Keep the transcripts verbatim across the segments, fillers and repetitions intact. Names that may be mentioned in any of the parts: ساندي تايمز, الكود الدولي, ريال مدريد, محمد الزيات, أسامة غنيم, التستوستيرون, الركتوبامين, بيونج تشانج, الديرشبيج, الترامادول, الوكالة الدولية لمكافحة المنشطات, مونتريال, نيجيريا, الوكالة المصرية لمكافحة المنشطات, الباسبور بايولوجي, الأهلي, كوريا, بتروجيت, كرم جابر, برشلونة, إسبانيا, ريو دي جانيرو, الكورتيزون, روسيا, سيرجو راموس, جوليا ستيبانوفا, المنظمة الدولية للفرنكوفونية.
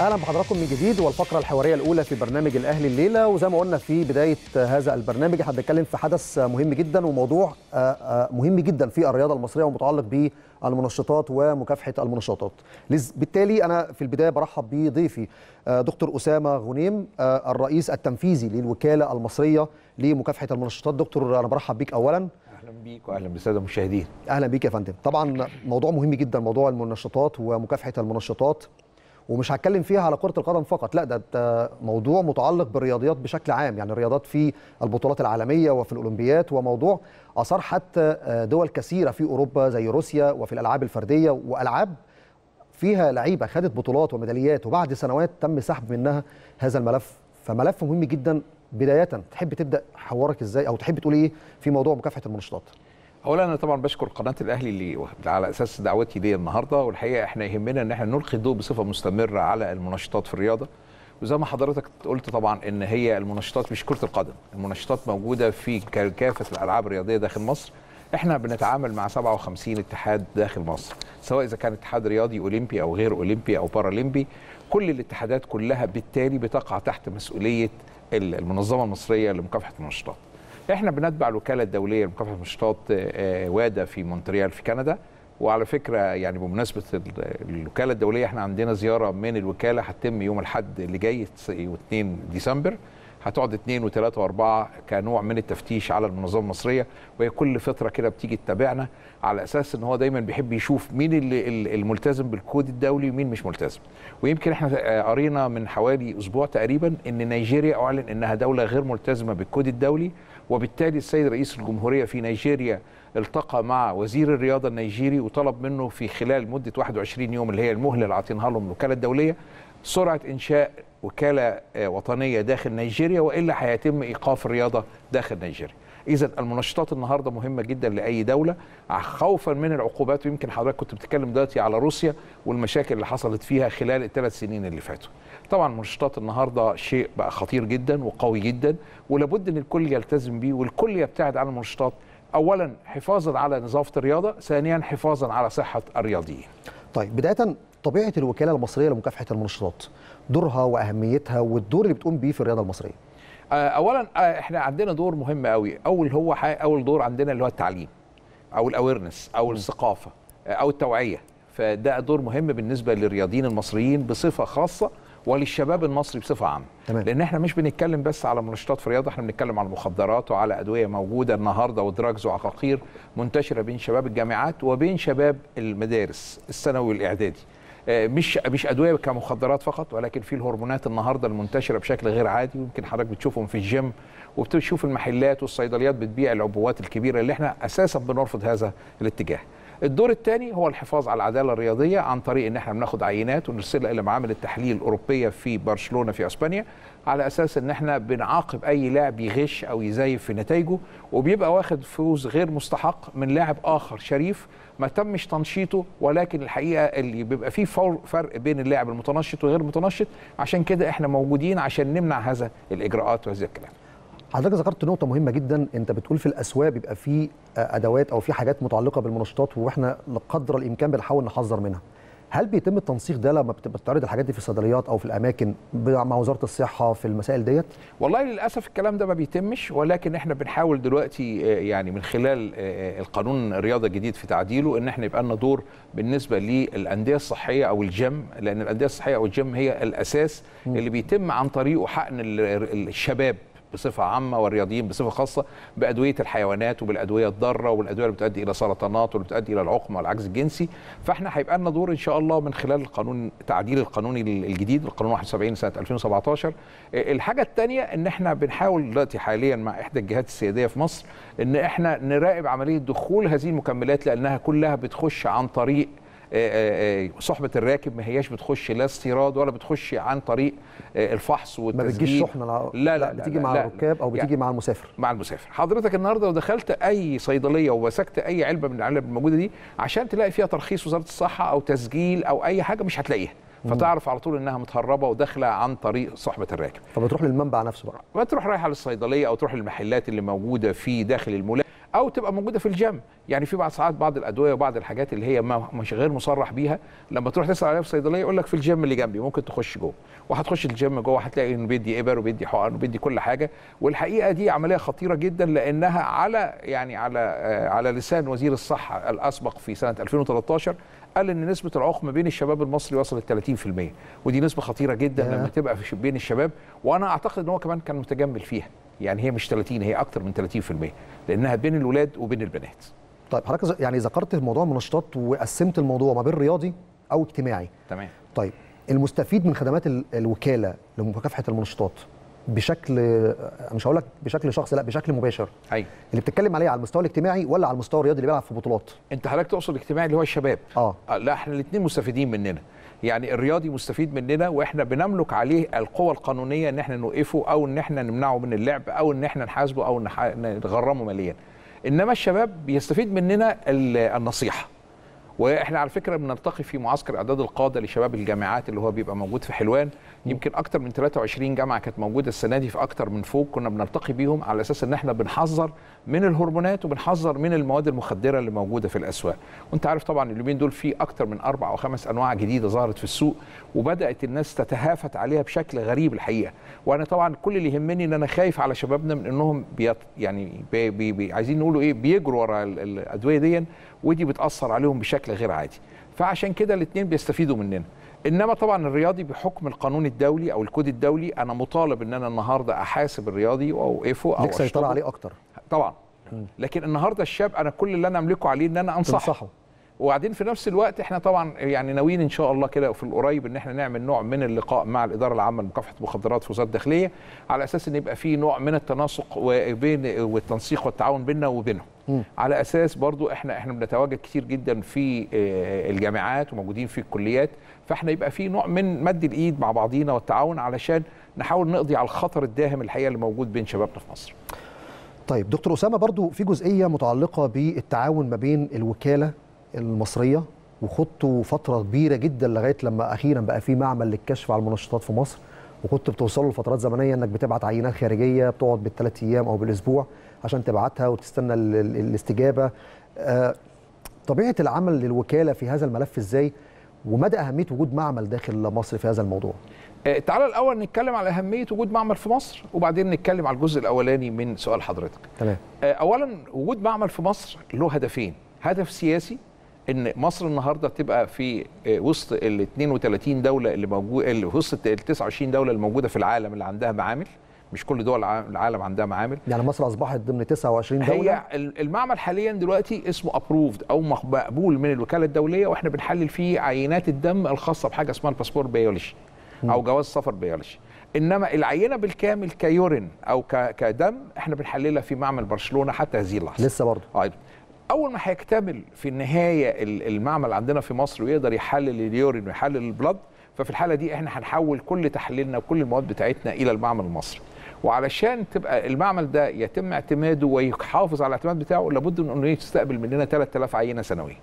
اهلا بحضراتكم من جديد، والفقره الحواريه الاولى في برنامج الاهلي الليله. وزي ما قلنا في بدايه هذا البرنامج هنتكلم في حدث مهم جدا وموضوع مهم جدا في الرياضه المصريه ومتعلق بالمنشطات ومكافحه المنشطات. بالتالي انا في البدايه برحب بضيفي دكتور اسامه غنيم الرئيس التنفيذي للوكاله المصريه لمكافحه المنشطات. دكتور انا برحب بيك اولا. اهلا بيك واهلا بالساده المشاهدين. اهلا بيك يا فندم. طبعا موضوع مهم جدا، موضوع المنشطات ومكافحه المنشطات، ومش هتكلم فيها على كرة القدم فقط، لا ده موضوع متعلق بالرياضيات بشكل عام، يعني الرياضات في البطولات العالمية وفي الأولمبيات، وموضوع أثار حتى دول كثيرة في أوروبا زي روسيا، وفي الألعاب الفردية وألعاب فيها لعيبة خدت بطولات وميداليات وبعد سنوات تم سحب منها هذا الملف، فملف مهم جدا. بداية تحب تبدأ حوارك إزاي أو تحب تقول إيه في موضوع مكافحة المنشطات؟ اولا انا طبعا بشكر قناه الاهلي اللي على اساس دعوتي لي النهارده، والحقيقه احنا يهمنا ان احنا نلقي الضوء بصفه مستمره على المنشطات في الرياضه. وزي ما حضرتك قلت طبعا ان هي المنشطات مش كره القدم، المنشطات موجوده في كافه الالعاب الرياضيه داخل مصر. احنا بنتعامل مع سبعة وخمسين اتحاد داخل مصر، سواء اذا كان اتحاد رياضي اولمبي او غير اولمبي او بارالمبي. كل الاتحادات كلها بالتالي بتقع تحت مسؤوليه المنظمه المصريه لمكافحه المنشطات. احنا بنتبع الوكاله الدوليه لمكافحه المنشطات وادا في مونتريال في كندا. وعلى فكره يعني بمناسبه الوكاله الدوليه احنا عندنا زياره من الوكاله هتتم يوم الاحد اللي جاي اثنين ديسمبر، هتقعد اثنين وثلاثة وأربعة كنوع من التفتيش على المنظمه المصريه. وهي كل فتره كده بتيجي تتابعنا على اساس ان هو دايما بيحب يشوف مين اللي الملتزم بالكود الدولي ومين مش ملتزم. ويمكن احنا قرينا من حوالي اسبوع تقريبا ان نيجيريا اعلن انها دوله غير ملتزمه بالكود الدولي، وبالتالي السيد رئيس الجمهورية في نيجيريا التقى مع وزير الرياضة النيجيري وطلب منه في خلال مدة واحد وعشرين يوم اللي هي المهلة اللي عاطينها لهم الوكالة الدولية سرعة إنشاء وكالة وطنية داخل نيجيريا، وإلا هيتم إيقاف الرياضة داخل نيجيريا. إذا المنشطات النهارده مهمة جدا لأي دولة خوفا من العقوبات. ويمكن حضرتك كنت بتتكلم دلوقتي على روسيا والمشاكل اللي حصلت فيها خلال الثلاث سنين اللي فاتوا. طبعا منشطات النهارده شيء بقى خطير جدا وقوي جدا، ولابد ان الكل يلتزم بيه والكل يبتعد عن المنشطات، اولا حفاظا على نظافه الرياضه، ثانيا حفاظا على صحه الرياضيين. طيب بدايه طبيعه الوكاله المصريه لمكافحه المنشطات، دورها واهميتها والدور اللي بتقوم بيه في الرياضه المصريه. اولا احنا عندنا دور مهم قوي، اول هو اول دور عندنا اللي هو التعليم او الاويرنس او الثقافه او التوعيه، فده دور مهم بالنسبه للرياضيين المصريين بصفه خاصه وللشباب المصري بصفه عامه، لان احنا مش بنتكلم بس على منشطات في الرياضه، احنا بنتكلم على مخدرات وعلى ادويه موجوده النهارده ودراجز وعقاقير منتشره بين شباب الجامعات وبين شباب المدارس الثانوي والاعدادي. مش مش ادويه كمخدرات فقط، ولكن في الهرمونات النهارده المنتشره بشكل غير عادي، ويمكن حضرتك بتشوفهم في الجيم وبتشوف المحلات والصيدليات بتبيع العبوات الكبيره اللي احنا اساسا بنرفض هذا الاتجاه. الدور الثاني هو الحفاظ على العداله الرياضيه عن طريق ان احنا بناخد عينات ونرسلها الى معامل التحليل الاوروبيه في برشلونه في اسبانيا، على اساس ان احنا بنعاقب اي لاعب يغش او يزيف في نتائجه، وبيبقى واخد فوز غير مستحق من لاعب اخر شريف ما تمش تنشيطه. ولكن الحقيقه اللي بيبقى فيه فرق بين اللاعب المتنشط وغير المتنشط، عشان كده احنا موجودين عشان نمنع هذا الاجراءات وهذا الكلام. حضرتك ذكرت نقطة مهمة جدا، أنت بتقول في الأسواق بيبقى في أدوات أو في حاجات متعلقة بالمنشطات وإحنا لقدر الإمكان بنحاول نحذر منها. هل بيتم التنسيق ده لما بتعرض الحاجات دي في الصيدليات أو في الأماكن مع وزارة الصحة في المسائل ديت؟ والله للأسف الكلام ده ما بيتمش، ولكن إحنا بنحاول دلوقتي يعني من خلال القانون الرياضة الجديد في تعديله إن إحنا يبقى لنا دور بالنسبة للأندية الصحية أو الجيم، لأن الأندية الصحية أو الجيم هي الأساس اللي بيتم عن طريقه حقن الشباب بصفة عامة والرياضيين بصفة خاصة بأدوية الحيوانات وبالأدوية الضارة والأدوية اللي بتؤدي إلى سرطانات واللي بتؤدي إلى العقم والعجز الجنسي. فإحنا هيبقى لنا دور إن شاء الله من خلال القانون التعديل القانوني الجديد، القانون واحد وسبعين سنة ألفين وسبعطاشر. الحاجة الثانية إن إحنا بنحاول دلوقتي حاليا مع إحدى الجهات السيادية في مصر إن إحنا نراقب عملية دخول هذه المكملات، لأنها كلها بتخش عن طريق صحبة الراكب، ما هياش بتخش لا استيراد ولا بتخش عن طريق الفحص والتسجيل. ما بتجيش شحنة؟ لا لا, لا بتيجي لا مع الركاب أو بتيجي يعني مع المسافر. مع المسافر. حضرتك النهارده لو دخلت أي صيدلية ومسكت أي علبة من العلب الموجودة دي عشان تلاقي فيها ترخيص وزارة الصحة أو تسجيل أو أي حاجة مش هتلاقيها، فتعرف على طول انها متهربه وداخله عن طريق صحبه الراكب. فبتروح للمنبع نفسه بقى، بتروح رايحه للصيدليه او تروح للمحلات اللي موجوده في داخل المولات او تبقى موجوده في الجيم. يعني في بعض ساعات بعض الادويه وبعض الحاجات اللي هي مش غير مصرح بيها، لما تروح تسال عليها في الصيدليه يقول لك في الجيم اللي جنبي، ممكن تخش جوه، وهتخش الجيم جوه هتلاقي انه بيدي ابر وبيدي حقن وبيدي كل حاجه. والحقيقه دي عمليه خطيره جدا، لانها على يعني على على لسان وزير الصحه الاسبق في سنه ألفين وثلاثة عشر قال ان نسبه العقم بين الشباب المصري وصلت ثلاثين بالمئة، ودي نسبه خطيره جدا لما تبقى في بين الشباب. وانا اعتقد ان هو كمان كان متجمل فيها، يعني هي مش ثلاثين، هي اكتر من ثلاثين بالمئة، لانها بين الولاد وبين البنات. طيب حضرتك يعني ذكرت موضوع المنشطات وقسمت الموضوع ما بين رياضي او اجتماعي. تمام. طيب المستفيد من خدمات الوكاله لمكافحه المنشطات بشكل، مش هقول لك بشكل شخصي، لا بشكل مباشر. ايوه. اللي بتتكلم عليه على المستوى الاجتماعي ولا على المستوى الرياضي اللي بيلعب في بطولات؟ انت حضرتك تقصد الاجتماعي اللي هو الشباب. اه. لا احنا الاثنين مستفيدين مننا. يعني الرياضي مستفيد مننا واحنا بنملك عليه القوى القانونيه ان احنا نوقفه او ان احنا نمنعه من اللعب او ان احنا نحاسبه او نغرمه ماليا. انما الشباب بيستفيد مننا النصيحه. واحنا على فكره بنلتقي في معسكر اعداد القاده لشباب الجامعات اللي هو بيبقى موجود في حلوان، يمكن اكتر من ثلاثة وعشرين جامعه كانت موجوده السنه دي في اكتر من فوق، كنا بنلتقي بيهم على اساس ان احنا بنحذر من الهرمونات وبنحذر من المواد المخدره اللي موجوده في الاسواق. وانت عارف طبعا اليومين دول في اكتر من اربع او خمس انواع جديده ظهرت في السوق وبدات الناس تتهافت عليها بشكل غريب الحقيقه. وانا طبعا كل اللي يهمني ان انا خايف على شبابنا من انهم بيط... يعني بي... بي... بي... عايزين نقولوا ايه، بيجروا ورا الادويه دي، ودي بتاثر عليهم بشكل غير عادي. فعشان كده الاثنين بيستفيدوا مننا. انما طبعا الرياضي بحكم القانون الدولي او الكود الدولي انا مطالب ان انا النهارده احاسب الرياضي واوقفه او ليك سيطره عليه اكتر طبعا. لكن النهارده الشاب انا كل اللي انا املكه عليه ان انا انصحه تنصحه. وبعدين في نفس الوقت احنا طبعا يعني ناويين ان شاء الله كده في القريب ان احنا نعمل نوع من اللقاء مع الاداره العامه لمكافحه المخدرات في وزاره الداخليه على اساس ان يبقى في نوع من التناسق وبين والتنسيق والتعاون بيننا وبينهم، على اساس برضو احنا احنا بنتواجد كتير جدا في الجامعات وموجودين في الكليات، فاحنا يبقى في نوع من مد الايد مع بعضينا والتعاون علشان نحاول نقضي على الخطر الداهم الحقيقه اللي موجود بين شبابنا في مصر. طيب دكتور اسامه، برضو في جزئيه متعلقه بالتعاون ما بين الوكاله المصريه وخدته فتره كبيره جدا لغايه لما اخيرا بقى في معمل للكشف على المنشطات في مصر، وكنت بتوصله لفترات زمنيه انك بتبعت عينات خارجيه بتقعد بالثلاث ايام او بالاسبوع عشان تبعتها وتستنى الاستجابه. طبيعه العمل للوكاله في هذا الملف ازاي، ومدى اهميه وجود معمل داخل مصر في هذا الموضوع؟ تعالى الاول نتكلم على اهميه وجود معمل في مصر وبعدين نتكلم على الجزء الاولاني من سؤال حضرتك. تمام. اولا وجود معمل في مصر له هدفين، هدف سياسي ان مصر النهارده تبقى في وسط ال اثنين وثلاثين دوله اللي موجوده، وسط ال تسعة وعشرين دوله اللي موجوده في العالم اللي عندها معامل، مش كل دول العالم عندها معامل، يعني مصر اصبحت ضمن تسعة وعشرين دوله. هي المعمل حاليا دلوقتي اسمه ابروفد او مقبول من الوكاله الدوليه، واحنا بنحلل فيه عينات الدم الخاصه بحاجه اسمها الباسبور بايولوجي او جواز سفر بيولوجي. انما العينه بالكامل كيورين او كدم احنا بنحللها في معمل برشلونه حتى هذه اللحظه لسه برضه. آه. أول ما هيكتمل في النهاية المعمل عندنا في مصر ويقدر يحلل اليورين ويحلل البلد، ففي الحالة دي احنا هنحول كل تحليلنا وكل المواد بتاعتنا إلى المعمل المصري. وعلشان تبقى المعمل ده يتم اعتماده ويحافظ على الاعتماد بتاعه لابد من أنه يستقبل مننا ثلاثة آلاف عينة سنوية.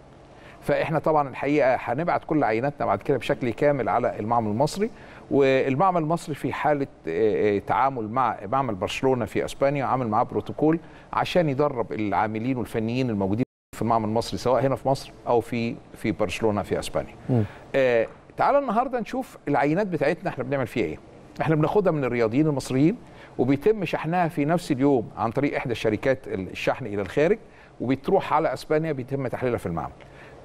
فاحنا طبعا الحقيقة هنبعت كل عيناتنا بعد كده بشكل كامل على المعمل المصري. والمعمل المصري في حالة تعامل مع معمل برشلونة في إسبانيا عامل معاه بروتوكول عشان يدرب العاملين والفنيين الموجودين في المعمل المصري سواء هنا في مصر أو في في برشلونة في إسبانيا. آه تعال النهاردة نشوف العينات بتاعتنا احنا بنعمل فيها ايه. احنا بناخدها من الرياضيين المصريين وبيتم شحنها في نفس اليوم عن طريق إحدى الشركات الشحن إلى الخارج، وبتروح على إسبانيا بيتم تحليلها في المعمل.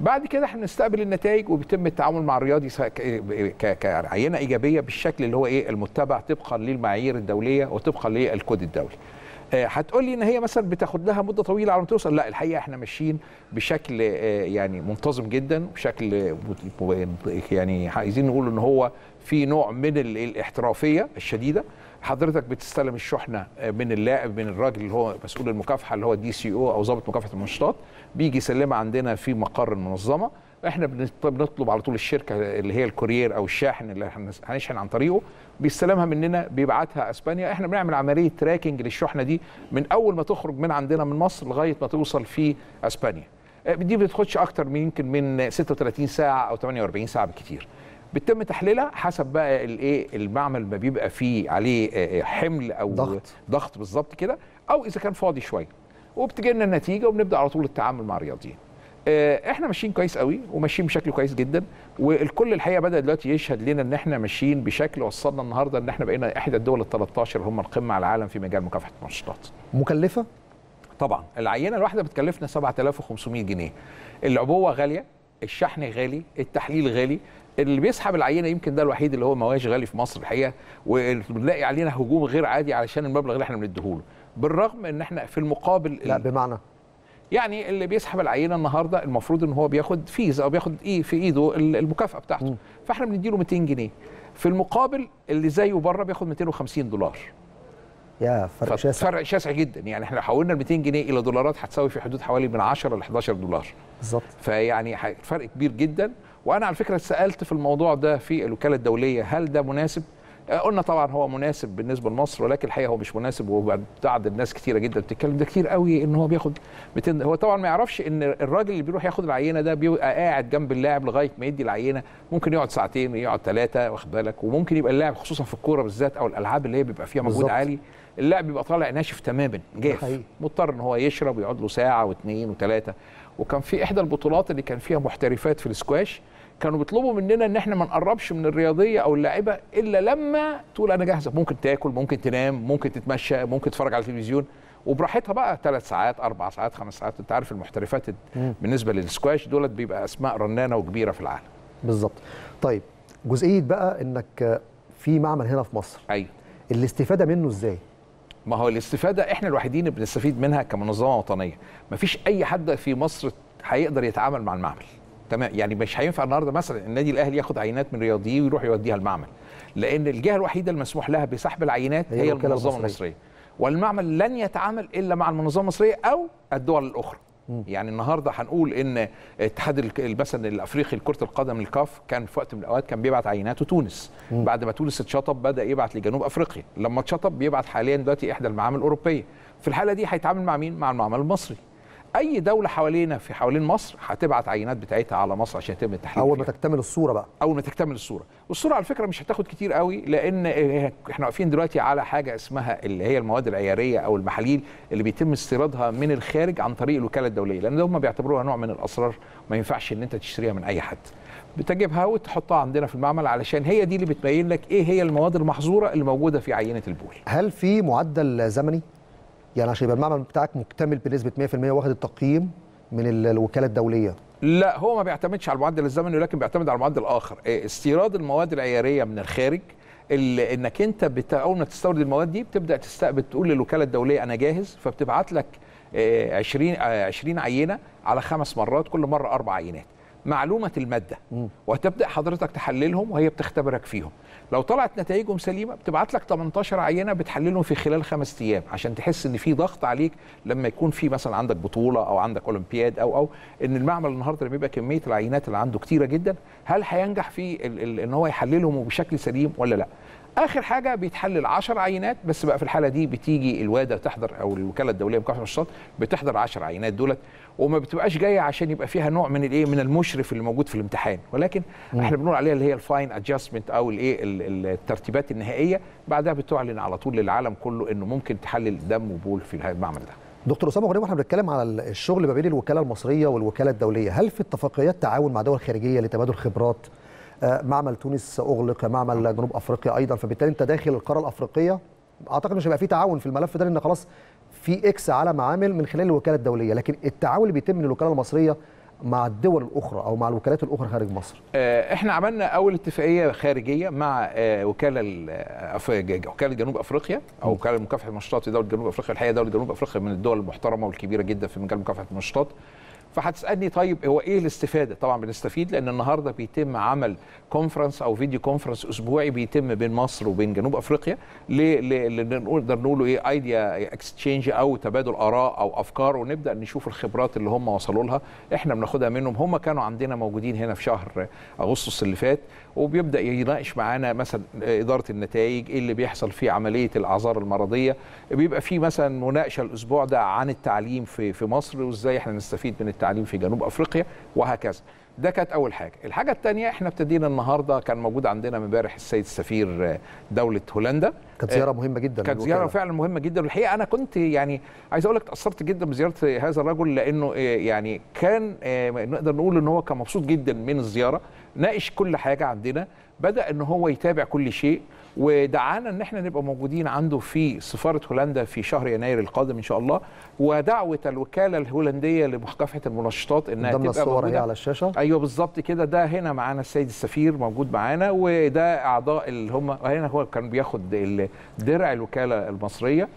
بعد كده احنا بنستقبل النتائج وبيتم التعامل مع الرياضي كعينه ايجابيه بالشكل اللي هو ايه المتبع طبقا للمعايير الدوليه وطبقا للكود الدولي. اه هتقول لي ان هي مثلا بتاخد لها مده طويله على ما توصل، لا الحقيقه احنا ماشيين بشكل اه يعني منتظم جدا، بشكل يعني عايزين نقول ان هو في نوع من الاحترافيه الشديده. حضرتك بتستلم الشحنه من اللاعب من الراجل اللي هو مسؤول المكافحه اللي هو الدي سي او او ضابط مكافحه المنشطات، بيجي يسلمها عندنا في مقر المنظمه، احنا بنطلب على طول الشركه اللي هي الكوريير او الشاحن اللي هنشحن عن طريقه بيستلمها مننا بيبعتها اسبانيا. احنا بنعمل عمليه تراكنج للشحنه دي من اول ما تخرج من عندنا من مصر لغايه ما توصل في اسبانيا، دي ما بتاخدش اكتر من يمكن من ستة وثلاثين ساعه او ثمانية وأربعين ساعه بالكتير. بتم تحليلها حسب بقى الايه المعمل ما بيبقى فيه عليه حمل او ضغط, ضغط بالظبط كده، او اذا كان فاضي شويه. وبتجي لنا النتيجه وبنبدا على طول التعامل مع الرياضيين. احنا ماشيين كويس قوي وماشيين بشكل كويس جدا، والكل الحقيقه بدا دلوقتي يشهد لنا ان احنا ماشيين بشكل وصلنا النهارده ان احنا بقينا احدى الدول ال تلتاشر هم القمه على العالم في مجال مكافحه المنشطات. مكلفه؟ طبعا، العينه الواحده بتكلفنا سبعة آلاف وخمسمية جنيه. العبوه غاليه، الشحن غالي، التحليل غالي، اللي بيسحب العينه يمكن ده الوحيد اللي هو مواش غالي في مصر الحقيقه، وبنلاقي علينا هجوم غير عادي علشان المبلغ اللي احنا بنديهوله، بالرغم ان احنا في المقابل لا بمعنى يعني اللي بيسحب العينه النهارده المفروض ان هو بياخد فيز او بياخد ايه في ايده المكافاه بتاعته، م. فاحنا بنديله ميتين جنيه، في المقابل اللي زيه بره بياخد ميتين وخمسين دولار. يا فرق شاسع، فرق شاسع جدا. يعني احنا حولنا ال ميتين جنيه الى دولارات هتساوي في حدود حوالي من عشرة ل حداشر دولار بالظبط، فيعني فرق كبير جدا. وانا على فكره سالت في الموضوع ده في الوكاله الدوليه هل ده مناسب؟ قلنا طبعا هو مناسب بالنسبه لمصر، ولكن الحقيقه هو مش مناسب، وبتعد الناس كثيره جدا بتتكلم ده كتير قوي ان هو بياخد ميتين. هو طبعا ما يعرفش ان الراجل اللي بيروح ياخد العينه ده بيبقى قاعد جنب اللاعب لغايه ما يدي العينه، ممكن يقعد ساعتين، يقعد ثلاثه، واخد بالك. وممكن يبقى اللاعب خصوصا في الكوره بالذات او الالعاب اللي هي بيبقى فيها مجهود بالزبط. عالي، اللاعب بيبقى طالع ناشف تماما جاف، مضطر ان هو يشرب ويقعد له ساعه واثنين وثلاثه. وكان في احدى البطولات اللي كان فيها محترفات في الاسكواش كانوا بيطلبوا مننا ان احنا ما نقربش من الرياضيه او اللاعبه الا لما تقول انا جاهزه، ممكن تاكل، ممكن تنام، ممكن تتمشى، ممكن تتفرج على التلفزيون وبراحتها بقى ثلاث ساعات، اربع ساعات، خمس ساعات. انت عارف المحترفات بالنسبه للسكواش دولت بيبقى اسماء رنانه وكبيره في العالم. بالظبط. طيب جزئيه بقى انك في معمل هنا في مصر، ايوه، الاستفاده منه ازاي؟ ما هو الاستفاده احنا الوحيدين بنستفيد منها كمنظمه وطنيه، ما فيش اي حد في مصر هيقدر يتعامل مع المعمل. تمام، يعني مش هينفع النهارده مثلا النادي الاهلي ياخد عينات من رياضيين ويروح يوديها المعمل، لان الجهه الوحيده المسموح لها بسحب العينات هي, هي المنظمه المصريه، والمعمل لن يتعامل الا مع المنظمه المصريه او الدول الاخرى. م. يعني النهارده هنقول ان اتحاد مثلا الافريقي لكره القدم الكاف كان في وقت من الاوقات كان بيبعت عينات تونس، م. بعد ما تونس اتشطب بدا يبعت لجنوب افريقيا، لما اتشطب بيبعت حاليا دلوقتي احدى المعامل الاوروبيه. في الحاله دي هيتعامل مع مين؟ مع المعمل المصري. اي دوله حوالينا في حوالين مصر هتبعت عينات بتاعتها على مصر عشان يتم التحليل. اول ما تكتمل الصوره بقى، اول ما تكتمل الصوره والصوره على فكره مش هتاخد كتير قوي، لان احنا واقفين دلوقتي على حاجه اسمها اللي هي المواد العياريه او المحاليل اللي بيتم استيرادها من الخارج عن طريق الوكاله الدوليه، لان هم بيعتبروها نوع من الاسرار، ما ينفعش ان انت تشتريها من اي حد. بتجيبها وتحطها عندنا في المعمل علشان هي دي اللي بتبين لك ايه هي المواد المحظوره اللي موجوده في عينه البول. هل في معدل زمني؟ يعني عشان يبقى المعمل بتاعك مكتمل بنسبه مية في المية واخد التقييم من الوكاله الدوليه؟ لا، هو ما بيعتمدش على المعدل الزمني، ولكن بيعتمد على المعدل الاخر، استيراد المواد العياريه من الخارج. انك انت اول ما تستورد المواد دي بتبدا تستقبل، تقول للوكاله الدوليه انا جاهز، فبتبعت لك عشرين عينه على خمس مرات، كل مره اربع عينات معلومه الماده، وهتبدا حضرتك تحللهم وهي بتختبرك فيهم. لو طلعت نتائجهم سليمه بتبعت لك تمنتاشر عينه بتحللهم في خلال خمس ايام عشان تحس ان في ضغط عليك لما يكون في مثلا عندك بطوله او عندك اولمبياد او او ان المعمل النهارده اللي بيبقى كميه العينات اللي عنده كتيره جدا، هل هينجح في ان هو يحللهم بشكل سليم ولا لا؟ اخر حاجه بيتحلل عشر عينات بس بقى، في الحاله دي بتيجي الواده تحضر او الوكاله الدوليه لمكافحه المنشطات بتحضر عشر عينات دولت، وما بتبقاش جايه عشان يبقى فيها نوع من الايه من المشرف اللي موجود في الامتحان، ولكن م. احنا بنقول عليها اللي هي الفاين ادجستمنت او الايه الترتيبات النهائيه، بعدها بتعلن على طول للعالم كله انه ممكن تحلل دم وبول في المعمل ده. دكتور اسامه غنيم، واحنا بنتكلم على الشغل ما بين الوكاله المصريه والوكاله الدوليه، هل في اتفاقيات تعاون مع دول خارجيه لتبادل خبرات؟ معمل تونس اغلق، معمل جنوب افريقيا ايضا، فبالتالي انت داخل القاره الافريقيه اعتقد مش هيبقى في تعاون في الملف ده، لان خلاص في اكس على معامل من خلال الوكاله الدوليه، لكن التعاون اللي بيتم من الوكاله المصريه مع الدول الاخرى او مع الوكالات الاخرى خارج مصر. احنا عملنا اول اتفاقيه خارجيه مع وكاله وكاله جنوب افريقيا او وكاله مكافحه المنشطات في دوله جنوب افريقيا. الحقيقه دوله جنوب افريقيا من الدول المحترمه والكبيره جدا في مجال مكافحه المنشطات. فهتسالني طيب هو ايه الاستفاده؟ طبعا بنستفيد، لان النهارده بيتم عمل كونفرنس او فيديو كونفرنس اسبوعي بيتم بين مصر وبين جنوب افريقيا، نقدر نقوله ايه ايديا اكستشينج او تبادل اراء او افكار، ونبدا نشوف الخبرات اللي هم وصلوا لها، احنا بناخدها منهم. هم كانوا عندنا موجودين هنا في شهر اغسطس اللي فات، وبيبدا يناقش معانا مثلا اداره النتائج، ايه اللي بيحصل في عمليه الاعذار المرضيه، بيبقى في مثلا مناقشه الاسبوع ده عن التعليم في في مصر وازاي احنا نستفيد من التعليم في جنوب افريقيا وهكذا. ده كانت أول حاجة. الحاجة الثانية احنا ابتدينا النهاردة، كان موجود عندنا امبارح السيد السفير دولة هولندا، كانت زيارة مهمة جدا، كانت زيارة فعلا مهمة جدا. والحقيقة أنا كنت يعني عايز أقول لك تأثرت جدا بزيارة هذا الرجل، لأنه يعني كان نقدر نقول إن هو كان مبسوط جدا من الزيارة، ناقش كل حاجة عندنا، بدأ إن هو يتابع كل شيء، ودعانا ان احنا نبقى موجودين عنده في سفاره هولندا في شهر يناير القادم ان شاء الله. ودعوه الوكاله الهولنديه لمكافحه المنشطات انها تبقى الصور هي على الشاشه. ايوه بالظبط كده، ده هنا معانا السيد السفير موجود معانا، وده اعضاء اللي هم هنا، هو كان بياخد درع الوكاله المصريه.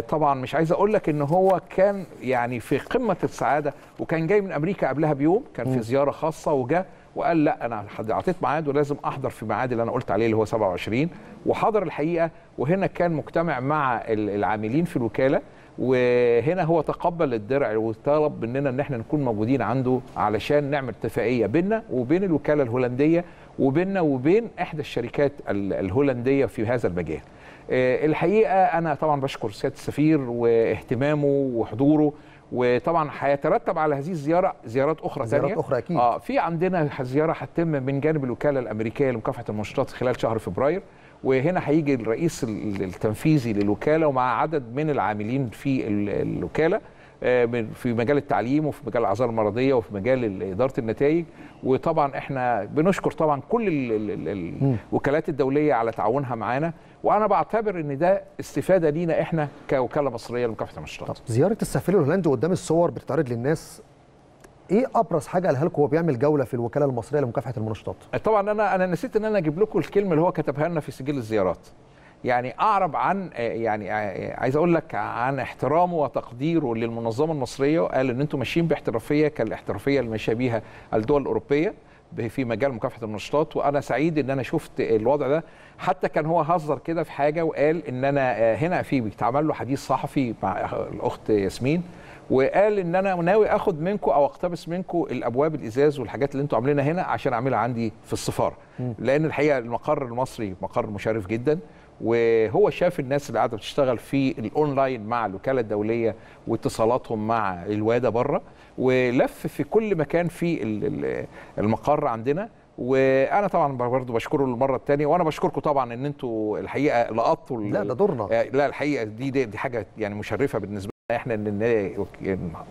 طبعا مش عايز اقول لك ان هو كان يعني في قمه السعاده، وكان جاي من امريكا قبلها بيوم، كان في زياره خاصه، وجاء وقال لا انا اعطيت ميعاد ولازم احضر في ميعاد اللي انا قلت عليه اللي هو سبعة وعشرين، وحضر الحقيقه. وهنا كان مجتمع مع العاملين في الوكاله، وهنا هو تقبل الدرع وطلب مننا ان احنا نكون موجودين عنده علشان نعمل اتفاقيه بيننا وبين الوكاله الهولنديه وبيننا وبين احدى الشركات الهولنديه في هذا المجال. الحقيقه انا طبعا بشكر سياده السفير واهتمامه وحضوره، وطبعا هيترتب على هذه الزياره زيارات اخرى ثانيه، زيارات اخرى اكيد. اه في عندنا زياره هتتم من جانب الوكاله الامريكيه لمكافحه المنشطات خلال شهر فبراير، وهنا هيجي الرئيس التنفيذي للوكاله ومع عدد من العاملين في الوكاله في مجال التعليم وفي مجال الاعذار المرضيه وفي مجال اداره النتائج. وطبعا احنا بنشكر طبعا كل الوكالات الدوليه على تعاونها معانا، وانا بعتبر ان ده استفاده لينا احنا كوكاله مصريه لمكافحه المنشطات. زياره السفير الهولندي قدام الصور بتتعرض للناس، ايه ابرز حاجه قالها لكم وهو بيعمل جوله في الوكاله المصريه لمكافحه المنشطات؟ طبعا انا انا نسيت ان انا اجيب لكم الكلمه اللي هو كتبها لنا في سجل الزيارات، يعني اعرب عن يعني عايز اقول لك عن احترامه وتقديره للمنظمه المصريه، وقال ان انتم ماشيين باحترافيه كالاحترافيه اللي ماشيه بيها الدول الاوروبيه في مجال مكافحه المنشطات، وانا سعيد ان انا شفت الوضع ده. حتى كان هو هزر كده في حاجه وقال ان انا هنا في بيتعمل له حديث صحفي مع الاخت ياسمين، وقال ان انا ناوي اخد منكم او اقتبس منكم الابواب الازاز والحاجات اللي انتم عاملينها هنا عشان اعملها عندي في السفاره، لان الحقيقه المقر المصري مقر مشرف جدا، وهو شاف الناس اللي قاعده بتشتغل في الاونلاين مع الوكاله الدوليه واتصالاتهم مع الواده بره، ولف في كل مكان في المقر عندنا. وانا طبعا برضو بشكره المره الثانيه، وانا بشكركم طبعا ان انتوا الحقيقه لقطتوا، لا ده دورنا، لا الحقيقه دي دي, دي حاجه يعني مشرفه بالنسبه لنا احنا ان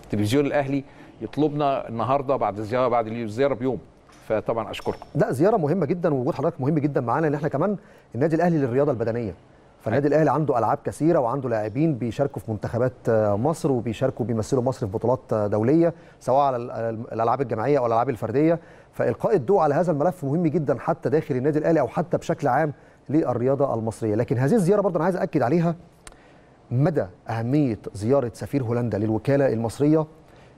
التلفزيون الاهلي يطلبنا النهارده بعد الزياره بعد الزياره بيوم، فطبعا اشكركم. لا زياره مهمه جدا، ووجود حضرتك مهم جدا معانا، لان احنا كمان النادي الاهلي للرياضه البدنيه، فالنادي الاهلي عنده العاب كثيره وعنده لاعبين بيشاركوا في منتخبات مصر وبيشاركوا بيمثلوا مصر في بطولات دوليه سواء على الالعاب الجماعيه او الالعاب الفرديه، فالقاء الضوء على هذا الملف مهم جدا حتى داخل النادي الاهلي او حتى بشكل عام للرياضه المصريه. لكن هذه الزياره برضه انا عايز اكد عليها مدى اهميه زياره سفير هولندا للوكاله المصريه،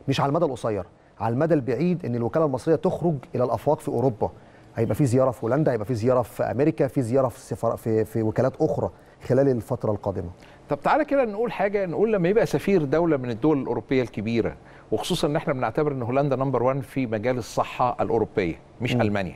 مش على المدى القصير، على المدى البعيد، ان الوكاله المصريه تخرج الى الافاق في اوروبا. هيبقى في زياره في هولندا، هيبقى في زياره في امريكا، في زياره في في, في وكالات اخرى خلال الفتره القادمه. طب تعالى كده نقول حاجه، نقول لما يبقى سفير دوله من الدول الاوروبيه الكبيره، وخصوصا ان احنا بنعتبر ان هولندا نمبر واحد في مجال الصحه الاوروبيه، مش م. المانيا،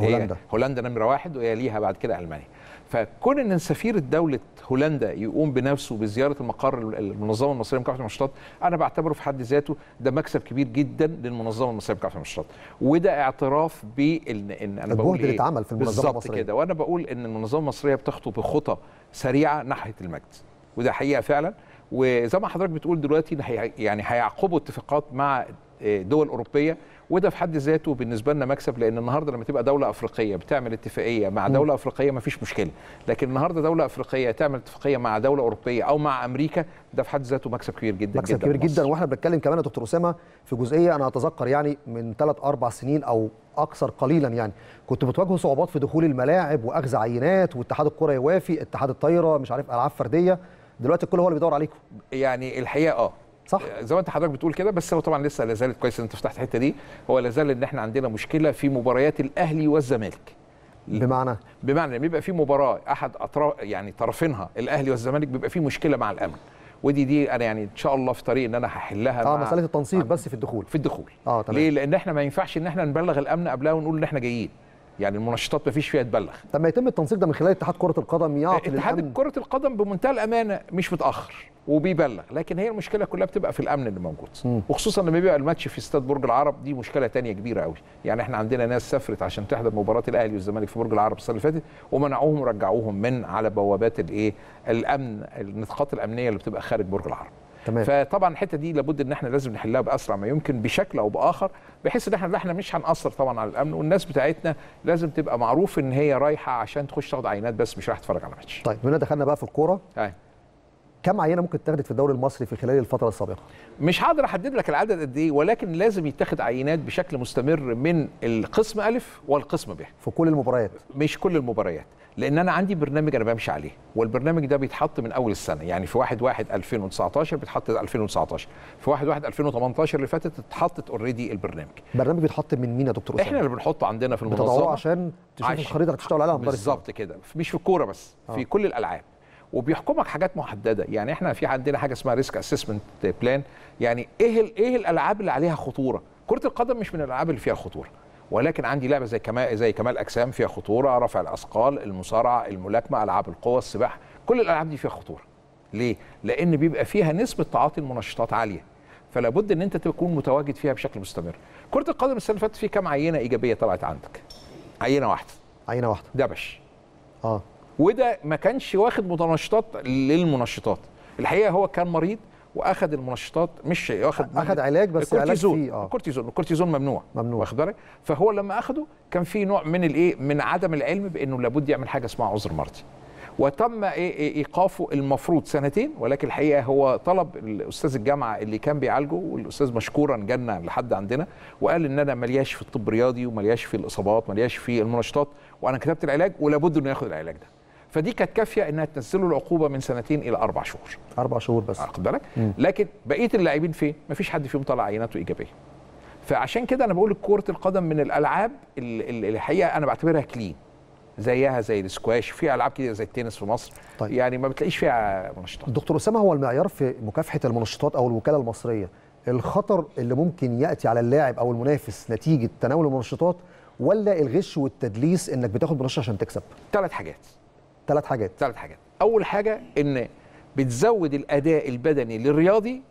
هولندا هولندا نمره واحد ويليها بعد كده المانيا. فكون ان سفير الدولة هولندا يقوم بنفسه بزياره المقر المنظمه المصريه لمكافحه المنشطات، انا بعتبره في حد ذاته ده مكسب كبير جدا للمنظمه المصريه لمكافحه المنشطات، وده اعتراف بان ان انا بقول ايه اتعمل في المنظمه المصريه كده. وانا بقول ان المنظمه المصريه بتخطو بخطى سريعه ناحيه المجد، وده حقيقه فعلا. وزي ما حضرتك بتقول دلوقتي يعني هيعقبوا اتفاقات مع دول اوروبيه، وده في حد ذاته بالنسبه لنا مكسب، لان النهارده لما تبقى دوله افريقيه بتعمل اتفاقيه مع دوله افريقيه مفيش مشكله، لكن النهارده دوله افريقيه تعمل اتفاقيه مع دوله اوروبيه او مع امريكا، ده في حد ذاته مكسب كبير جدا، مكسب كبير جدا. واحنا بنتكلم كمان يا دكتور اسامه في جزئيه انا اتذكر يعني من ثلاث أربع سنين او اكثر قليلا، يعني كنت بتواجهوا صعوبات في دخول الملاعب واخذ عينات، واتحاد الكره يوافي، اتحاد الطايره مش عارف، العاب فرديه، دلوقتي الكل هو اللي بيدور عليكم يعني الحقيقه. اه صح زي ما انت حضرتك بتقول كده، بس هو طبعا لسه لازالت، كويس ان انت فتحت الحته دي، هو لازال ان احنا عندنا مشكله في مباريات الاهلي والزمالك. بمعنى بمعنى لما يبقى في مباراه احد اطراف يعني طرفينها الاهلي والزمالك بيبقى في مشكله مع الامن، ودي دي انا يعني ان شاء الله في طريق ان انا هحلها. اه مساله التنسيق بس في الدخول، في الدخول اه تمام. ليه؟ لان احنا ما ينفعش ان احنا نبلغ الامن قبلها ونقول ان احنا جايين، يعني المنشطات ما فيش فيها تبلغ. طب ما يتم التنسيق ده من خلال اتحاد كرة القدم، يعطي اتحاد كرة القدم بمنتهى الأمانة مش متأخر وبيبلغ، لكن هي المشكلة كلها بتبقى في الأمن اللي موجود، م. وخصوصا لما بيبقى الماتش في استاد برج العرب، دي مشكلة تانية كبيرة قوي. يعني احنا عندنا ناس سافرت عشان تحضر مباراة الأهلي والزمالك في برج العرب السنة اللي فاتت ومنعوهم ورجعوهم من على بوابات الايه الأمن، النقاط الأمنية اللي بتبقى خارج برج العرب. تمام. فطبعا الحته دي لابد ان احنا لازم نحلها باسرع ما يمكن بشكل او باخر، بحيث ان احنا احنا مش هنأثر طبعا على الامن، والناس بتاعتنا لازم تبقى معروف ان هي رايحه عشان تخش تاخد عينات بس، مش رايحه تتفرج على ماتش. طيب هنا دخلنا بقى في الكوره. ايوه. كم عينه ممكن تاخدت في الدوري المصري في خلال الفتره السابقه؟ مش هقدر احدد لك العدد قد ايه، ولكن لازم يتاخد عينات بشكل مستمر من القسم الف والقسم ب في كل المباريات. مش كل المباريات، لان انا عندي برنامج انا بمشي عليه، والبرنامج ده بيتحط من اول السنه، يعني في واحد واحد ألفين وتسعتاشر بيتحط ألفين وتسعتاشر، في واحد واحد ألفين وتمنتاشر اللي فاتت اتحطت اوريدي البرنامج. البرنامج بيتحط من مين يا دكتور اسامه؟ احنا اللي بنحطه عندنا في المنظمه عشان تشوف الخريطه هتشتغل عليها بالظبط كده، مش في الكوره بس، آه. في كل الالعاب، وبيحكمك حاجات محدده. يعني احنا في عندنا حاجه اسمها ريسك اسسمنت بلان، يعني ايه ايه الالعاب اللي عليها خطوره. كره القدم مش من الالعاب اللي فيها خطوره، ولكن عندي لعبه زي كمال زي كمال اجسام فيها خطوره، رفع الاثقال، المصارعه، الملاكمه، العاب القوى، السباحه، كل الالعاب دي فيها خطوره. ليه؟ لان بيبقى فيها نسبه تعاطي المنشطات عاليه، فلا بد ان انت تكون متواجد فيها بشكل مستمر. كره القدم السنه اللي فاتت في كام عينه ايجابيه طلعت عندك؟ عينه واحده. عينه واحده دبش. اه وده ما كانش واخد منشطات للمنشطات، الحقيقه هو كان مريض واخد المنشطات، مش واخد اخد علاج بس الكورتيزون. علاج فيه اه الكورتيزون الكورتيزون ممنوع ممنوع واخد بالك، فهو لما اخده كان في نوع من الايه من عدم العلم بانه لابد يعمل حاجه اسمها عذر مرضي، وتم ايه ايقافه المفروض سنتين، ولكن الحقيقه هو طلب الاستاذ الجامعه اللي كان بيعالجه، والاستاذ مشكورا جنى لحد عندنا وقال ان انا ملياش في الطب الرياضي وملياش في الاصابات ملياش في المنشطات، وانا كتبت العلاج ولابد انه ياخد العلاج ده. فدي كانت كافيه انها تنزله العقوبه من سنتين الى اربع شهور. اربع شهور بس. واخد بالك؟ لكن بقيه اللاعبين فين؟ مفيش حد فيهم طلع عيناته ايجابيه. فعشان كده انا بقول كره القدم من الالعاب اللي الحقيقه انا بعتبرها كلين. زيها زي الاسكواش، في العاب كده زي التنس في مصر. طيب. يعني ما بتلاقيش فيها منشطات. دكتور اسامه، هو المعيار في مكافحه المنشطات او الوكاله المصريه الخطر اللي ممكن ياتي على اللاعب او المنافس نتيجه تناول المنشطات، ولا الغش والتدليس انك بتاخد منشطه عشان تكسب؟ ثلاث حاجات. ثلاث حاجات ثلاث حاجات اول حاجه ان بتزود الاداء البدني للرياضي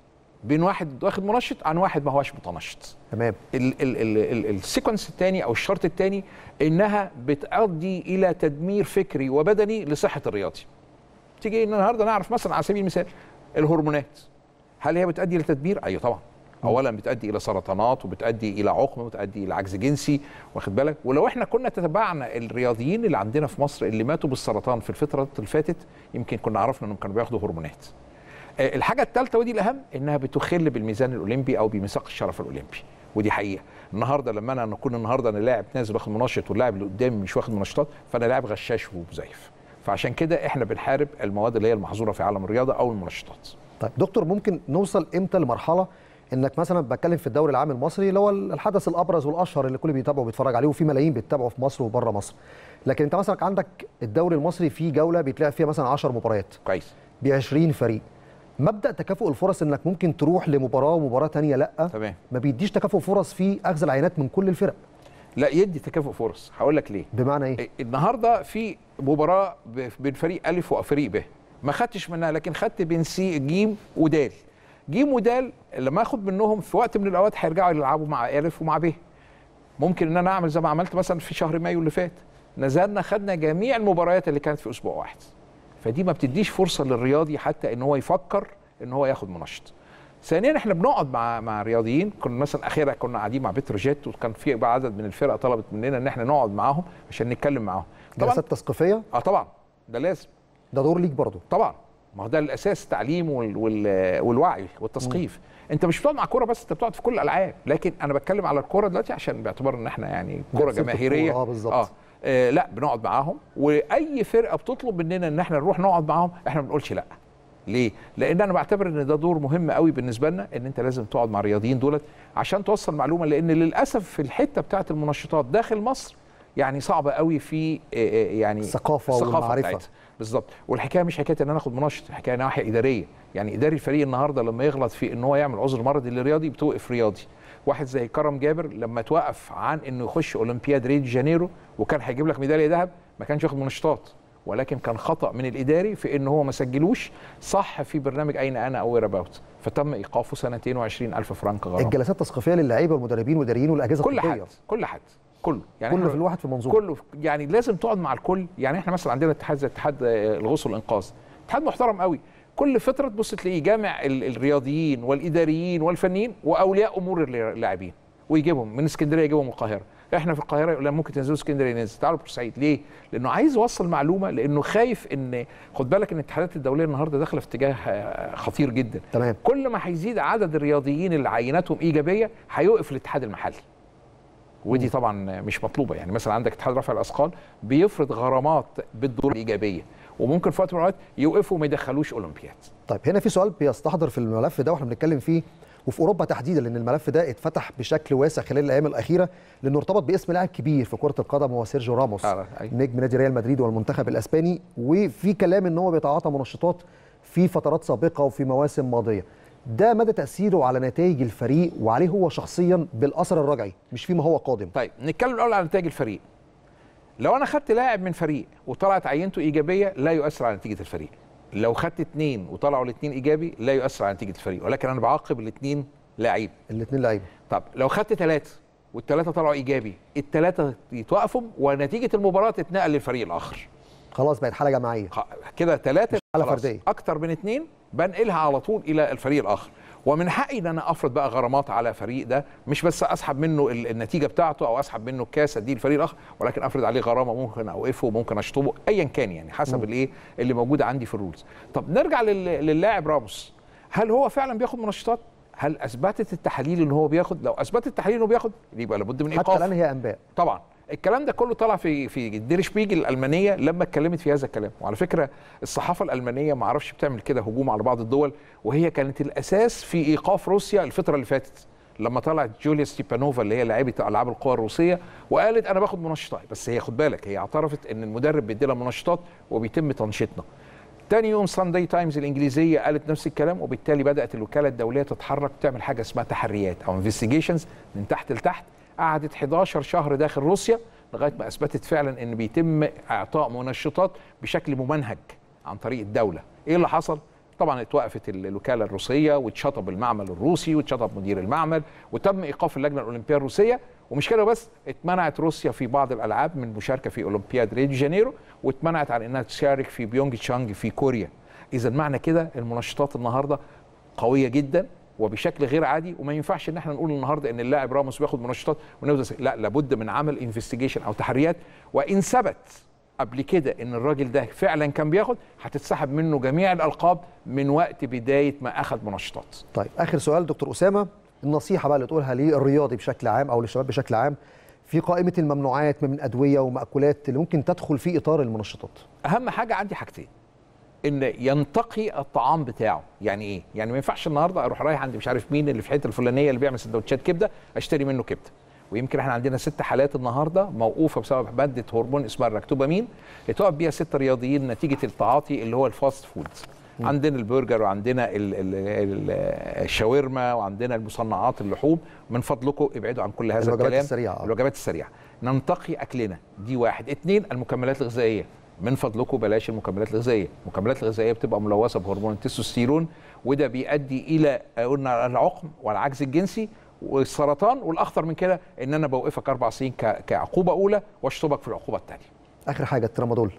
بين واحد واخد منشط عن واحد ما هواش متنشط. تمام. السيكونس الثاني او الشرط الثاني انها بتؤدي الى تدمير فكري وبدني لصحه الرياضي. تيجي النهارده نعرف مثلا على سبيل المثال الهرمونات، هل هي بتؤدي الى تدمير؟ ايوه طبعا. اولا بتؤدي الى سرطانات وبتؤدي الى عقم وبتؤدي الى عجز جنسي واخد بالك. ولو احنا كنا تتبعنا الرياضيين اللي عندنا في مصر اللي ماتوا بالسرطان في الفتره اللي فاتت يمكن كنا عرفنا انهم كانوا بياخدوا هرمونات. الحاجه الثالثه ودي الاهم انها بتخل بالميزان الاولمبي او بميثاق الشرف الاولمبي، ودي حقيقه. النهارده لما انا نكون النهارده انا لاعب نازل باخد منشط واللاعب اللي قدامي مش واخد منشطات، فانا لاعب غشاش ومزيف. فعشان كده احنا بنحارب المواد اللي هي المحظوره في عالم الرياضه او المنشطات. طيب دكتور، ممكن نوصل امتى لمرحله انك مثلا بتكلم في الدوري العام المصري اللي هو الحدث الابرز والاشهر اللي الكل بيتابعه وبيتفرج عليه وفي ملايين بيتابعوا في مصر وبره مصر، لكن انت مثلا عندك الدوري المصري في جوله بيتلعب فيها مثلا عشر مباريات كويس ب عشرين فريق، مبدا تكافؤ الفرص انك ممكن تروح لمباراه ومباراه ثانيه لا تمام، ما بيديش تكافؤ فرص في اخذ العينات من كل الفرق. لا يدي تكافؤ فرص، هقول لك ليه. بمعنى ايه؟ النهارده في مباراه بين فريق الف وفريق ب، ما خدتش منها، لكن خدت بين سي ج ودال. جيم ودال لما اخد منهم في وقت من الاوقات هيرجعوا يلعبوا مع الف ومع ب. ممكن ان انا اعمل زي ما عملت مثلا في شهر مايو اللي فات، نزلنا خدنا جميع المباريات اللي كانت في اسبوع واحد. فدي ما بتديش فرصه للرياضي حتى ان هو يفكر ان هو ياخد منشط. ثانيا احنا بنقعد مع مع رياضيين، كنا مثلا اخيرا كنا قاعدين مع بتروجيت وكان في عدد من الفرق طلبت مننا ان احنا نقعد معاهم عشان نتكلم معاهم. جلسات تثقيفيه؟ اه طبعا ده لازم. ده دور ليك برضه. طبعا ما هو ده الاساس، التعليم والوعي والتثقيف. انت مش بتقعد مع كوره بس، انت بتقعد في كل الالعاب، لكن انا بتكلم على الكوره دلوقتي عشان باعتبار ان احنا يعني كوره جماهيريه. اه بالظبط. آه. آه لا بنقعد معاهم، واي فرقه بتطلب مننا ان احنا نروح نقعد معاهم احنا ما بنقولش لا. ليه؟ لان انا بعتبر ان ده دور مهم قوي بالنسبه لنا، ان انت لازم تقعد مع الرياضيين دولت عشان توصل معلومه، لان للاسف في الحته بتاعه المنشطات داخل مصر يعني صعبه قوي في يعني الثقافه والمعرفه بالظبط. والحكايه مش حكايه ان انا اخد منشط، حكايه ناحيه اداريه. يعني اداري الفريق النهارده لما يغلط في ان هو يعمل عذر مرضي للرياضي بتوقف رياضي، واحد زي كرم جابر لما توقف عن انه يخش اولمبياد ريو دي جانيرو وكان هيجيب لك ميداليه ذهب ما كانش واخد منشطات، ولكن كان خطا من الاداري في ان هو ما سجلوش صح في برنامج اين انا او وير اباوت، فتم ايقافه سنتين وعشرين ألف فرنك غرامه. الجلسات التثقيفيه للاعيبه والمدربين والاداريين والاجهزه الطبيه، كل حد كل حد كله يعني كله في الواحد في منظومه، كله يعني لازم تقعد مع الكل. يعني احنا مثلا عندنا اتحاد زي اتحاد الغوص والانقاذ، اتحاد محترم قوي، كل فتره تبص تلاقيه جامع الرياضيين والاداريين والفنيين واولياء امور اللاعبين ويجيبهم من اسكندريه يجيبهم القاهره. احنا في القاهره لا ممكن تنزلوا اسكندريه، ننزل تعالوا بورسعيد. ليه؟ لانه عايز يوصل معلومه، لانه خايف ان خد بالك ان الاتحادات الدوليه النهارده داخله في اتجاه خطير جدا. تمام. كل ما هيزيد عدد الرياضيين اللي عيناتهم ايجابيه هيوقف الاتحاد المحلي، ودي طبعا مش مطلوبه. يعني مثلا عندك اتحاد رفع الاثقال بيفرض غرامات بالدور الايجابيه، وممكن في وقت من الاوقات يوقفوا وما يدخلوش اولمبياد. طيب هنا في سؤال بيستحضر في الملف ده واحنا بنتكلم فيه، وفي اوروبا تحديدا، لان الملف ده اتفتح بشكل واسع خلال الايام الاخيره، لانه ارتبط باسم لاعب كبير في كره القدم وهو سيرجو راموس، نجم نادي ريال مدريد والمنتخب الاسباني، وفي كلام ان هو بيتعاطى منشطات في فترات سابقه وفي مواسم ماضيه. ده مدى تاثيره على نتائج الفريق وعليه هو شخصيا بالاثر الرجعي مش فيما هو قادم؟ طيب نتكلم الاول عن نتائج الفريق. لو انا خدت لاعب من فريق وطلعت عينته ايجابيه لا يؤثر على نتيجه الفريق. لو خدت اثنين وطلعوا الاثنين ايجابي لا يؤثر على نتيجه الفريق، ولكن انا بعاقب الاثنين لاعيب. الاثنين لاعيب. طب لو خدت ثلاثه والثلاثه طلعوا ايجابي، الثلاثه يتوقفوا ونتيجه المباراه تتنقل للفريق الاخر. خلاص بقت حاله جماعيه. كده ثلاثه حاله فرديه. اكتر من اثنين بنقلها على طول الى الفريق الاخر، ومن حقي ان انا افرض بقى غرامات على فريق ده، مش بس اسحب منه النتيجه بتاعته او اسحب منه الكاس دي الفريق الاخر، ولكن افرض عليه غرامه، ممكن اوقفه وممكن اشطبه ايا كان، يعني حسب الايه اللي موجود عندي في الرولز. طب نرجع للاعب راموس، هل هو فعلا بياخد منشطات؟ هل اثبتت التحاليل ان هو بياخد؟ لو اثبتت التحاليل انه بياخد يبقى لابد من ايقاف. حتى الان هي انباء. طبعا الكلام ده كله طلع في في الديرشبيج الالمانيه لما اتكلمت في هذا الكلام، وعلى فكره الصحافه الالمانيه ما اعرفش بتعمل كده هجوم على بعض الدول، وهي كانت الاساس في ايقاف روسيا الفتره اللي فاتت لما طلعت جوليا ستيبانوفا اللي هي لاعبه العاب القوى الروسيه وقالت انا باخد منشطات، بس هي خد بالك هي اعترفت ان المدرب بيدي لها منشطات وبيتم تنشيطنا. تاني يوم ساندي تايمز الانجليزيه قالت نفس الكلام، وبالتالي بدات الوكاله الدوليه تتحرك تعمل حاجه اسمها تحريات او انفستيجيشنز من تحت لتحت. قعدت حداشر شهر داخل روسيا لغايه ما اثبتت فعلا ان بيتم اعطاء منشطات بشكل ممنهج عن طريق الدوله. ايه اللي حصل؟ طبعا اتوقفت الوكاله الروسيه واتشطب المعمل الروسي واتشطب مدير المعمل وتم ايقاف اللجنه الاولمبيه الروسيه، ومش كده بس، اتمنعت روسيا في بعض الالعاب من المشاركه في اولمبياد ريو دي جانيرو، واتمنعت عن انها تشارك في بيونج تشانج في كوريا. اذا معنى كده المنشطات النهارده قويه جدا وبشكل غير عادي، وما ينفعش ان احنا نقول النهارده ان اللاعب راموس بياخد منشطات ونبدا، لا لابد من عمل انفستيجيشن او تحريات، وان ثبت قبل كده ان الراجل ده فعلا كان بياخد هتتسحب منه جميع الالقاب من وقت بدايه ما اخذ منشطات. طيب اخر سؤال دكتور اسامه، النصيحه بقى اللي تقولها للرياضي بشكل عام او للشباب بشكل عام في قائمه الممنوعات من ادويه ومأكولات اللي ممكن تدخل في اطار المنشطات. اهم حاجه عندي حاجتين، ان ينتقي الطعام بتاعه. يعني ايه؟ يعني ما ينفعش النهارده اروح رايح عند مش عارف مين اللي في حته الفلانيه اللي بيعمل سندوتشات كبده اشتري منه كبده، ويمكن احنا عندنا ست حالات النهارده موقوفه بسبب ماده هرمون اسمها الركتوبامين اتوقف بيها ست رياضيين نتيجه التعاطي اللي هو الفاست فود. عندنا البرجر وعندنا ال ال ال الشاورما وعندنا المصنعات اللحوم، من فضلكم ابعدوا عن كل هذا الكلام. الوجبات السريعه الوجبات السريعه ننتقي اكلنا، دي واحد. اتنين، المكملات الغذائيه، من فضلكم بلاش المكملات الغذائيه، المكملات الغذائيه بتبقى ملوثه بهرمون التستوستيرون وده بيؤدي الى قلنا العقم والعجز الجنسي والسرطان، والاخطر من كده ان انا بوقفك اربع سنين كعقوبه اولى واشطبك في العقوبه الثانيه. اخر حاجه الترامادول.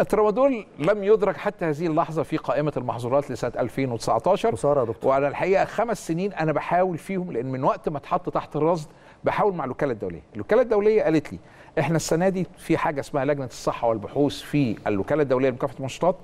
الترامادول لم يدرك حتى هذه اللحظه في قائمه المحظورات لسنه ألفين وتسعطاشر وصار يا دكتور، وانا الحقيقه خمس سنين انا بحاول فيهم، لان من وقت ما اتحط تحت الرصد بحاول مع الوكاله الدوليه، الوكاله الدوليه قالت لي احنا السنه دي في حاجه اسمها لجنه الصحه والبحوث في الوكاله الدوليه لمكافحه المنشطات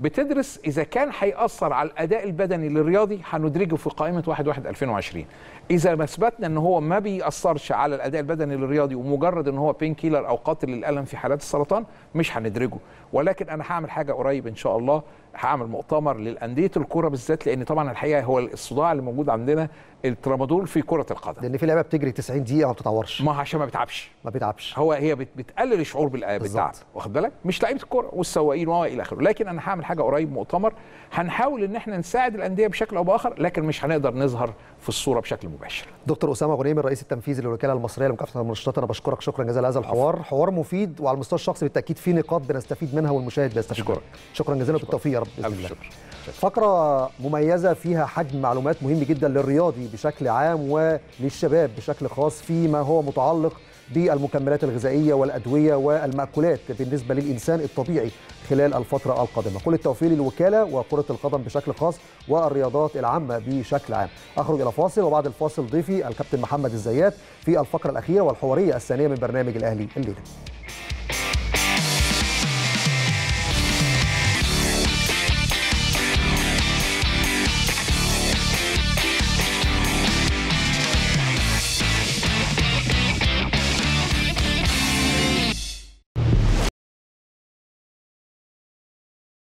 بتدرس اذا كان هيأثر على الاداء البدني للرياضي هندرجه في قائمه واحد واحد ألفين وعشرين، اذا ما اثبتنا ان هو ما بيأثرش على الاداء البدني للرياضي ومجرد ان هو بين كيلر او قاتل للالم في حالات السرطان مش هندرجه، ولكن انا هعمل حاجه قريب ان شاء الله هعمل مؤتمر للانديه الكره بالذات، لان طبعا الحقيقه هو الصداع اللي موجود عندنا الترامادول في كره القدم، لان في لعيبه بتجري تسعين دقيقه ما بتتعورش، ما عشان ما بتعبش ما بتعبش هو هي بتقلل الشعور بالتعب، واخد بالك؟ مش لعيبه الكره والسواقين والى اخره. لكن انا هعمل حاجه قريب، مؤتمر هنحاول ان احنا نساعد الانديه بشكل او باخر، لكن مش هنقدر نظهر في الصوره بشكل مباشر. دكتور اسامه غنيم، الرئيس التنفيذي للوكاله المصريه لمكافحه المنشطات، انا بشكرك شكرا جزيلا لهذا الحوار، حوار مفيد، وعلى المستوى الشخصي بالتاكيد في نقاط بنستفيد منها والمشاهد بيستفيد. شكرا شكرا جزيلا، بالتوفيق يا رب باذن الله. فقره مميزه فيها حجم معلومات مهم جدا للرياضي بشكل عام وللشباب بشكل خاص فيما هو متعلق بالمكملات الغذائيه والادويه والمأكولات بالنسبه للانسان الطبيعي خلال الفتره القادمه. كل التوفيق للوكاله وكره القدم بشكل خاص والرياضات العامه بشكل عام. اخرج الى فاصل، وبعد الفاصل ضيفي الكابتن محمد الزيات في الفقره الاخيره والحواريه الثانيه من برنامج الاهلي الليله.